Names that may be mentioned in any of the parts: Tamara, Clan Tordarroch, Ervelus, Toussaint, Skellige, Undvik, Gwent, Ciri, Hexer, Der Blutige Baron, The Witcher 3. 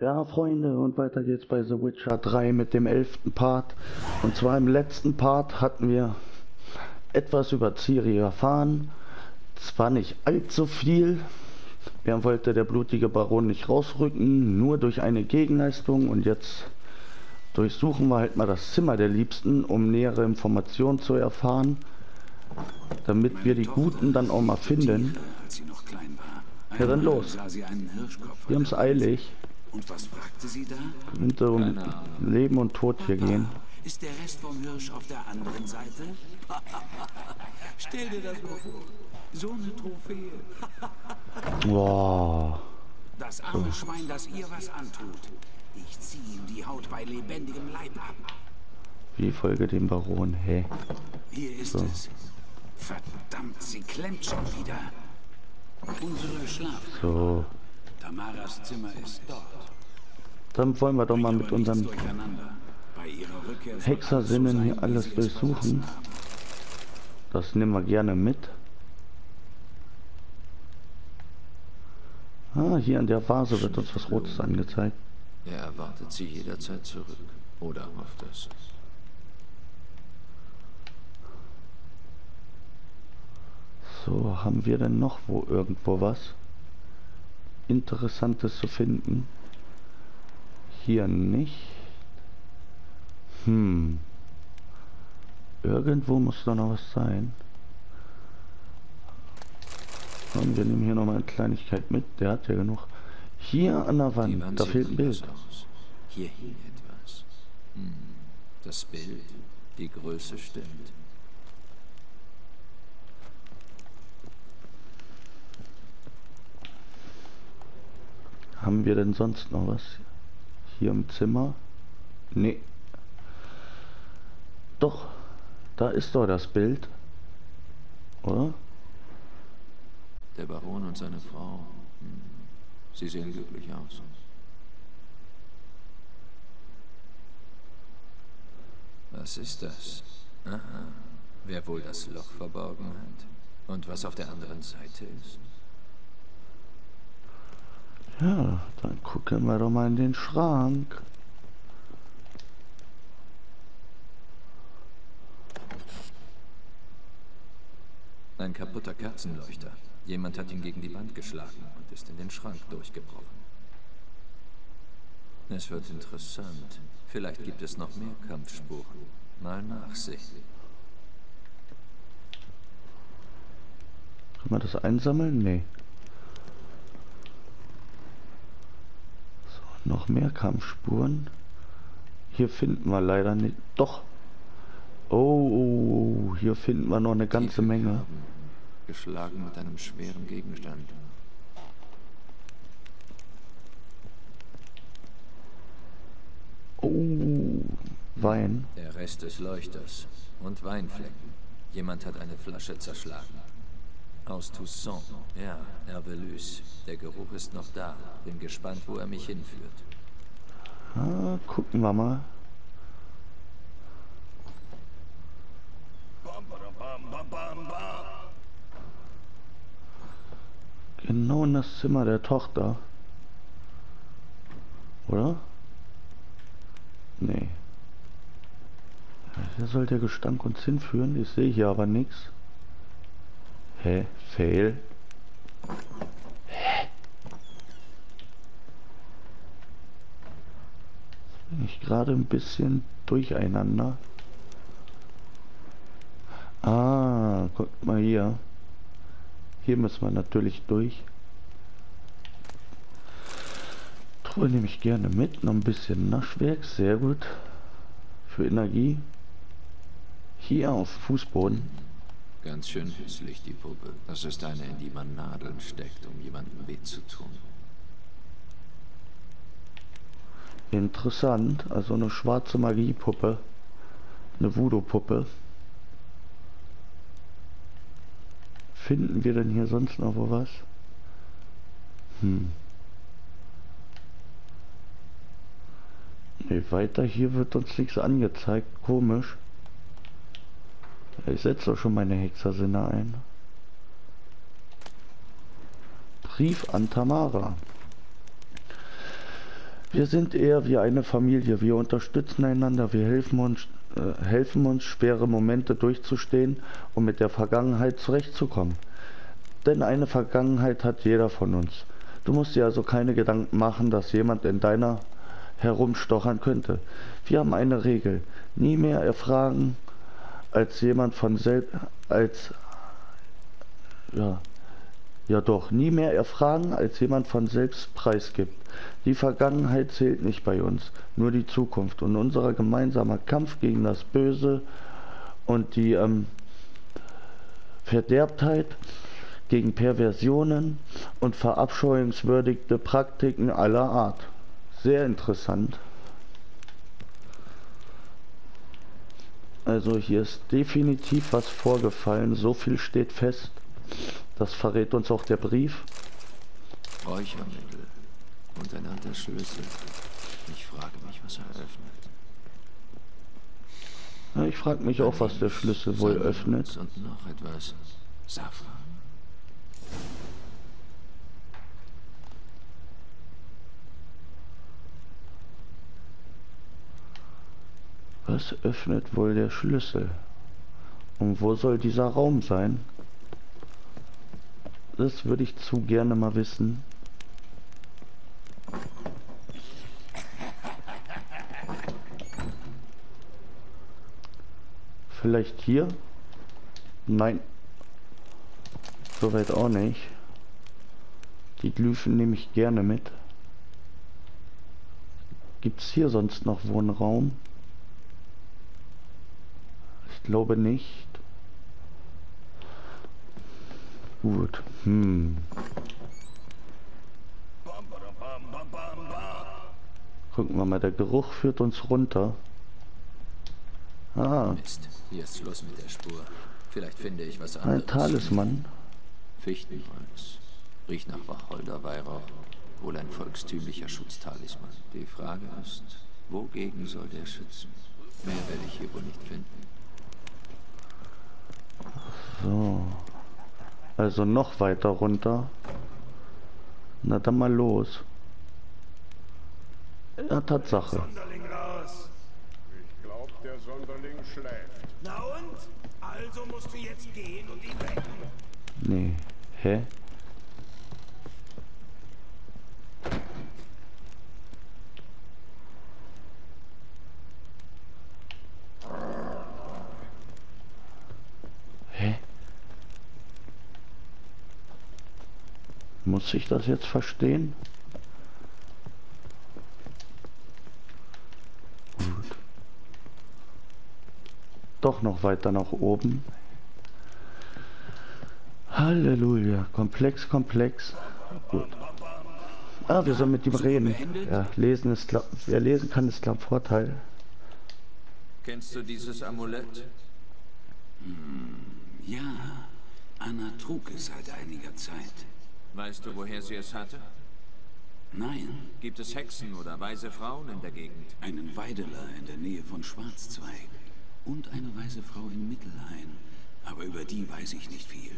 Ja, Freunde, und weiter geht's bei The Witcher 3 mit dem 11. Part. Und zwar im letzten Part hatten wir etwas über Ciri erfahren. Zwar nicht allzu viel. Wir wollte der blutige Baron nicht rausrücken, nur durch eine Gegenleistung. Und jetzt durchsuchen wir halt mal das Zimmer der Liebsten, um nähere Informationen zu erfahren, damit wir die Guten dann auch mal finden. Ja, dann los. Wir haben es eilig. Und was fragte sie da? Könnte um Leben und Tod hier gehen. Ist der Rest vom Hirsch auf der anderen Seite? Stell dir das mal vor. So eine Trophäe. Wow. Das arme Schwein, das ihr was antut. Ich ziehe ihm die Haut bei lebendigem Leib ab. Wie folge dem Baron, hey. Hier ist es. Verdammt, sie klemmt schon wieder. Unsere Schlafkammer. So. Tamaras Zimmer ist dort. Dann wollen wir doch mal mit unseren Hexersinnen hier alles durchsuchen. Das nehmen wir gerne mit. Ah, hier an der Vase wird uns was Rotes angezeigt. Er erwartet sie jederzeit zurück. Oder hofft es. So, haben wir denn noch wo irgendwo was Interessantes zu finden? Hier nicht. Hm. Irgendwo muss da noch was sein. Und wir nehmen hier nochmal eine Kleinigkeit mit. Der hat ja genug. Hier an der Wand, da fehlt ein Bild. Hier hing etwas. Hm. Das Bild, die Größe stimmt. Haben wir denn sonst noch was? Hier im Zimmer? Nee. Doch, da ist doch das Bild. Oder? Der Baron und seine Frau. Sie sehen glücklich aus. Was ist das? Aha. Wer wohl das Loch verborgen hat? Und was auf der anderen Seite ist? Ja, dann gucken wir doch mal in den Schrank. Ein kaputter Kerzenleuchter. Jemand hat ihn gegen die Wand geschlagen und ist in den Schrank durchgebrochen. Es wird interessant. Vielleicht gibt es noch mehr Kampfspuren. Mal nachsehen. Kann man das einsammeln? Nee. Noch mehr Kampfspuren. Hier finden wir leider nicht. Doch. Oh, hier finden wir noch eine ganze Menge. Geschlagen mit einem schweren Gegenstand. Oh, Wein. Der Rest des Leuchters und Weinflecken. Jemand hat eine Flasche zerschlagen. Aus Toussaint, ja, Ervelus. Der Geruch ist noch da. Bin gespannt, wo er mich hinführt. Ah, gucken wir mal. Genau in das Zimmer der Tochter. Oder? Nee. Hier soll der Gestank uns hinführen. Ich sehe hier aber nichts. Hä? Fail? Hä? Bin ich gerade ein bisschen durcheinander. Ah, guckt mal hier. Hier müssen wir natürlich durch. Truhe nehme ich gerne mit. Noch ein bisschen Naschwerk. Sehr gut. Für Energie. Hier auf Fußboden. Ganz schön hässlich, die Puppe. Das ist eine, in die man Nadeln steckt, um jemandem weh zu tun. Interessant. Also eine schwarze Magiepuppe. Eine Voodoo-Puppe. Finden wir denn hier sonst noch was? Hm. Nee, weiter hier wird uns nichts angezeigt. Komisch. Ich setze doch schon meine Hexersinne ein. Brief an Tamara. Wir sind eher wie eine Familie. Wir unterstützen einander. Wir helfen uns, schwere Momente durchzustehen und mit der Vergangenheit zurechtzukommen. Denn eine Vergangenheit hat jeder von uns. Du musst dir also keine Gedanken machen, dass jemand in deiner herumstochern könnte. Wir haben eine Regel. Nie mehr erfragen, als jemand von selbst... nie mehr erfragen, als jemand von selbst preisgibt. Die Vergangenheit zählt nicht bei uns, nur die Zukunft. Und unser gemeinsamer Kampf gegen das Böse und die Verderbtheit, gegen Perversionen und verabscheuungswürdige Praktiken aller Art. Sehr interessant. Also hier ist definitiv was vorgefallen, so viel steht fest. Das verrät uns auch der Brief. Räuchermittel, untereinander Schlüssel. Ich frage mich, was er öffnet. Ja, ich frage mich auch, was der Schlüssel wohl öffnet. Und noch etwas Safran. Was öffnet wohl der Schlüssel? Und wo soll dieser Raum sein? Das würde ich zu gerne mal wissen. Vielleicht hier? Nein. Soweit auch nicht. Die Glyphen nehme ich gerne mit. Gibt es hier sonst noch Wohnraum? Ich glaube nicht. Gut. Gucken wir mal, der Geruch führt uns runter. Ah. Mist. Hier ist Schluss mit der Spur. Vielleicht finde ich was anderes. Ein Talisman. Fichtenholz. Riecht nach Wacholderweihrauch. Wohl ein volkstümlicher Schutztalisman. Die Frage ist, wogegen soll der schützen? Mehr werde ich hier wohl nicht finden. So. Also noch weiter runter. Na dann mal los. Ja, Tatsache. Sonderling raus. Ich glaube, der Sonderling schläft. Na und? Also musst du jetzt gehen und ihn wecken. Nee. Hä? Muss ich das jetzt verstehen? Gut. Doch noch weiter nach oben. Halleluja. Komplex, komplex. Gut. Ah, wir sollen mit ihm reden. Ja, lesen ist klar. Wer lesen kann, ist klar Vorteil. Kennst du dieses Amulett? Ja. Anna trug es seit einiger Zeit. Weißt du, woher sie es hatte? Nein. Gibt es Hexen oder weise Frauen in der Gegend? Einen Weideler in der Nähe von Schwarzzweig und eine weise Frau in Mittelhain. Aber über die weiß ich nicht viel.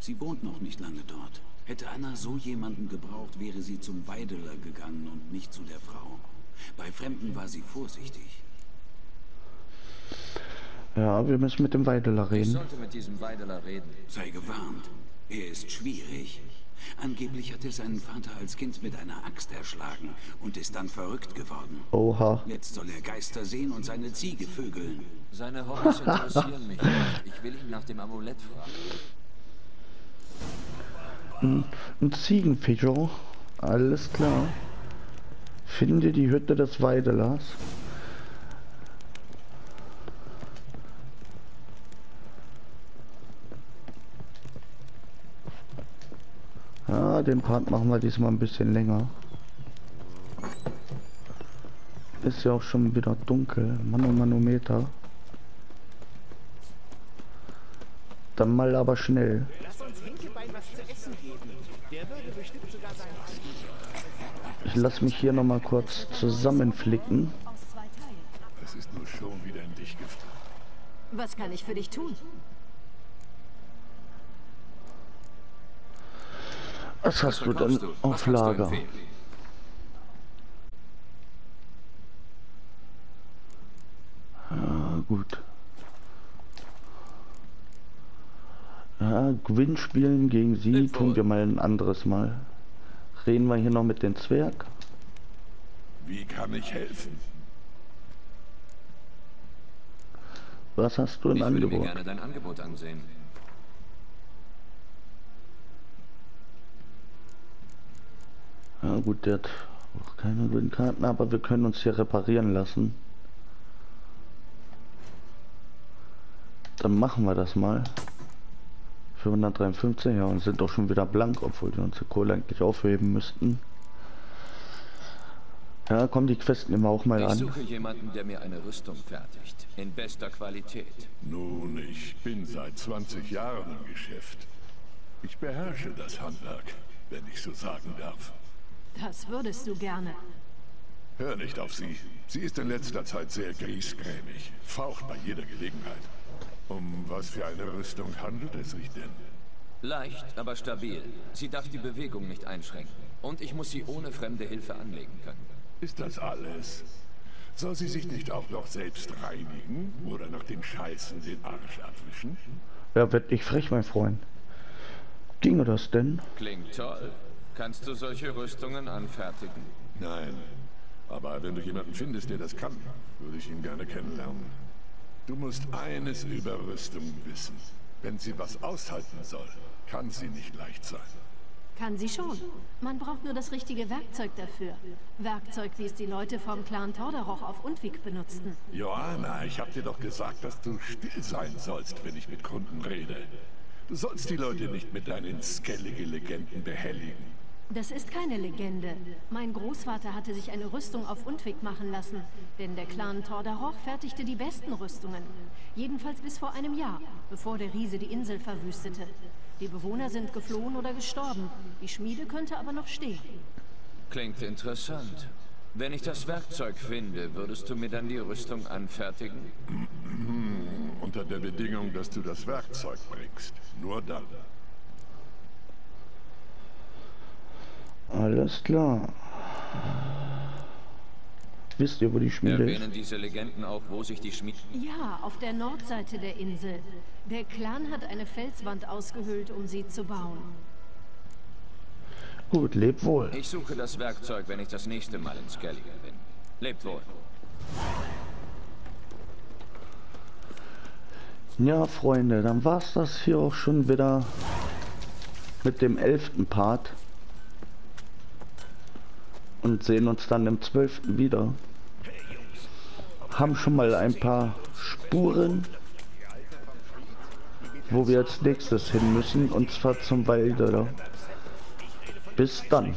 Sie wohnt noch nicht lange dort. Hätte Anna so jemanden gebraucht, wäre sie zum Weideler gegangen und nicht zu der Frau. Bei Fremden war sie vorsichtig. Ja, wir müssen mit dem Weideler reden. Ich sollte mit diesem Weideler reden. Sei gewarnt. Er ist schwierig. Angeblich hat er seinen Vater als Kind mit einer Axt erschlagen und ist dann verrückt geworden. Oha. Jetzt soll er Geister sehen und seine Ziege vögeln. Seine Hobbys interessieren mich. Ich will ihn nach dem Amulett fragen. Ein Ziegenpigeon. Alles klar. Finde die Hütte des Weidelers. Ja, den Part machen wir diesmal ein bisschen länger. Ist ja auch schon wieder dunkel. Manometer. Dann mal aber schnell. Ich lass mich hier nochmal kurz zusammenflicken. Es ist nur schon wieder in dich gefallen. Was kann ich für dich tun? Was hast du denn auf Lager? gut. Ja, Gwent spielen gegen sie tun wir mal ein anderes Mal. Reden wir hier noch mit dem Zwerg. Wie kann ich helfen? Was hast du im Angebot? Ich würde mir gerne dein Angebot ansehen. Ja gut, der hat auch keine guten Karten, aber wir können uns hier reparieren lassen. Dann machen wir das mal. 453, ja, und sind doch schon wieder blank, obwohl wir unsere Kohle eigentlich aufheben müssten. Ja, kommen die Questen immer auch mal an. Ich suche jemanden, der mir eine Rüstung fertigt. In bester Qualität. Nun, ich bin seit 20 Jahren im Geschäft. Ich beherrsche das Handwerk, wenn ich so sagen darf. Das würdest du gerne. Hör nicht auf sie. Sie ist in letzter Zeit sehr griesgrämig. Faucht bei jeder Gelegenheit. Um was für eine Rüstung handelt es sich denn? Leicht, aber stabil. Sie darf die Bewegung nicht einschränken. Und ich muss sie ohne fremde Hilfe anlegen können. Ist das alles? Soll sie sich nicht auch noch selbst reinigen? Oder nach dem Scheißen den Arsch abwischen? Ja, wird nicht frech, mein Freund. Ginge das denn? Klingt toll. Kannst du solche Rüstungen anfertigen? Nein. Aber wenn du jemanden findest, der das kann, würde ich ihn gerne kennenlernen. Du musst eines über Rüstung wissen. Wenn sie was aushalten soll, kann sie nicht leicht sein. Kann sie schon. Man braucht nur das richtige Werkzeug dafür. Werkzeug, wie es die Leute vom Clan Tordarroch auf Undvik benutzten. Johanna, ich hab dir doch gesagt, dass du still sein sollst, wenn ich mit Kunden rede. Du sollst die Leute nicht mit deinen skelligen Legenden behelligen. Das ist keine Legende. Mein Großvater hatte sich eine Rüstung auf Undvik machen lassen, denn der Clan Tordarroch fertigte die besten Rüstungen. Jedenfalls bis vor einem Jahr, bevor der Riese die Insel verwüstete. Die Bewohner sind geflohen oder gestorben. Die Schmiede könnte aber noch stehen. Klingt interessant. Wenn ich das Werkzeug finde, würdest du mir dann die Rüstung anfertigen? Unter der Bedingung, dass du das Werkzeug bringst. Nur dann. Alles klar. Wisst ihr, wo die Schmiede ist? Erwähnen diese Legenden auch, wo sich die Schmiede... Ja, auf der Nordseite der Insel. Der Clan hat eine Felswand ausgehöhlt, um sie zu bauen. Gut, lebt wohl. Ich suche das Werkzeug, wenn ich das nächste Mal in Skelligen bin. Lebt wohl. Ja, Freunde, dann war's das hier auch schon wieder mit dem 11. Part. Und sehen uns dann im 12. wieder. Haben schon mal ein paar Spuren, wo wir als nächstes hin müssen, und zwar zum Walderer. Bis dann.